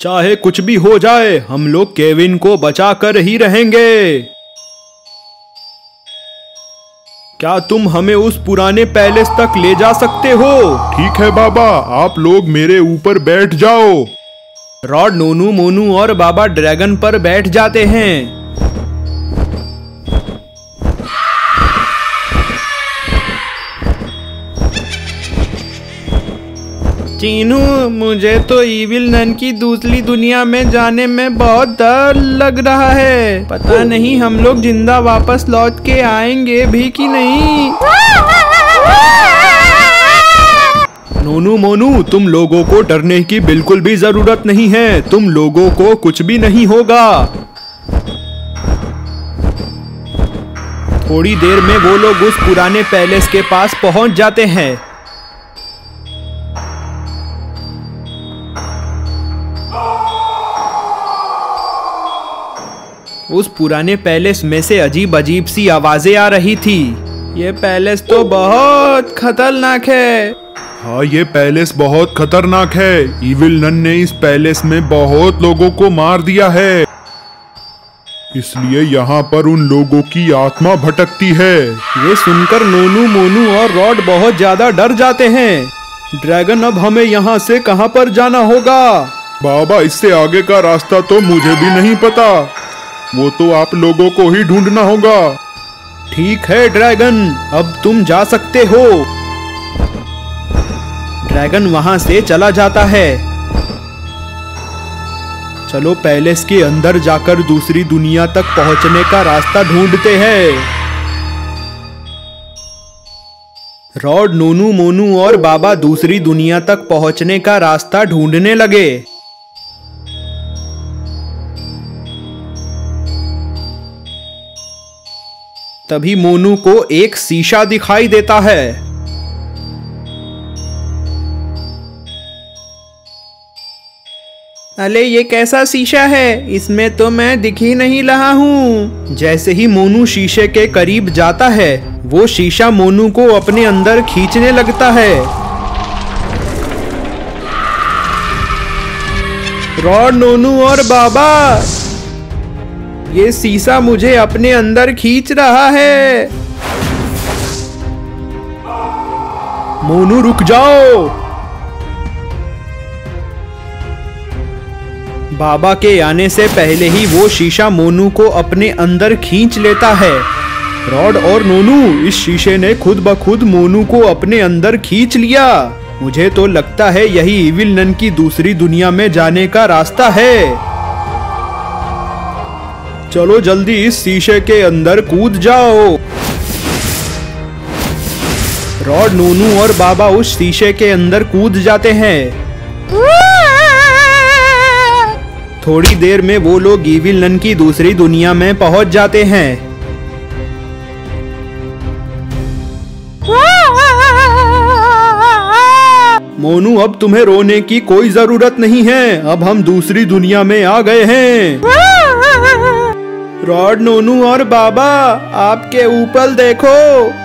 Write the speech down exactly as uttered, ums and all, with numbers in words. चाहे कुछ भी हो जाए हम लोग केविन को बचा कर ही रहेंगे। क्या तुम हमें उस पुराने पैलेस तक ले जा सकते हो? ठीक है बाबा, आप लोग मेरे ऊपर बैठ जाओ। रॉड नोनू मोनू और बाबा ड्रैगन पर बैठ जाते हैं। चीनू, मुझे तो ईविल नन की दूसरी दुनिया में जाने में बहुत डर लग रहा है। पता नहीं हम लोग जिंदा वापस लौट के आएंगे भी कि नहीं। नोनू मोनू, तुम लोगों को डरने की बिल्कुल भी जरूरत नहीं है। तुम लोगों को कुछ भी नहीं होगा। थोड़ी देर में वो लोग उस पुराने पैलेस के पास पहुंच जाते हैं। उस पुराने पैलेस में से अजीब अजीब सी आवाजें आ रही थी। ये पैलेस तो बहुत खतरनाक है। हाँ, ये पैलेस बहुत खतरनाक है। इविल नन ने इस पैलेस में बहुत लोगों को मार दिया है, इसलिए यहाँ पर उन लोगों की आत्मा भटकती है। ये सुनकर नोनू मोनू और रॉड बहुत ज्यादा डर जाते हैं। ड्रैगन, अब हमें यहाँ से कहाँ पर जाना होगा? बाबा, इससे आगे का रास्ता तो मुझे भी नहीं पता, वो तो आप लोगों को ही ढूंढना होगा। ठीक है ड्रैगन, अब तुम जा सकते हो। ड्रैगन वहां से चला जाता है। चलो पैलेस के अंदर जाकर दूसरी दुनिया तक पहुंचने का रास्ता ढूंढते हैं। रॉड नोनू मोनू और बाबा दूसरी दुनिया तक पहुंचने का रास्ता ढूंढने लगे। तभी मोनू को एक शीशा दिखाई देता है। अरे, ये कैसा शीशा है? इसमें तो मैं दिख ही नहीं रहा हूँ। जैसे ही मोनू शीशे के करीब जाता है, वो शीशा मोनू को अपने अंदर खींचने लगता है। रॉड नोनू और बाबा, ये शीशा मुझे अपने अंदर खींच रहा है। मोनू, रुक जाओ। बाबा के आने से पहले ही वो शीशा मोनू को अपने अंदर खींच लेता है। रॉड और नोनू, इस शीशे ने खुद ब खुद मोनू को अपने अंदर खींच लिया। मुझे तो लगता है यही इविल नन की दूसरी दुनिया में जाने का रास्ता है। चलो जल्दी इस शीशे के अंदर कूद जाओ। रॉड नोनू और बाबा उस शीशे के अंदर कूद जाते हैं। थोड़ी देर में वो लोग इविल नन की दूसरी दुनिया में पहुंच जाते हैं। मोनू, अब तुम्हें रोने की कोई जरूरत नहीं है। अब हम दूसरी दुनिया में आ गए हैं। रॉड नोनू और बाबा, आपके ऊपर देखो।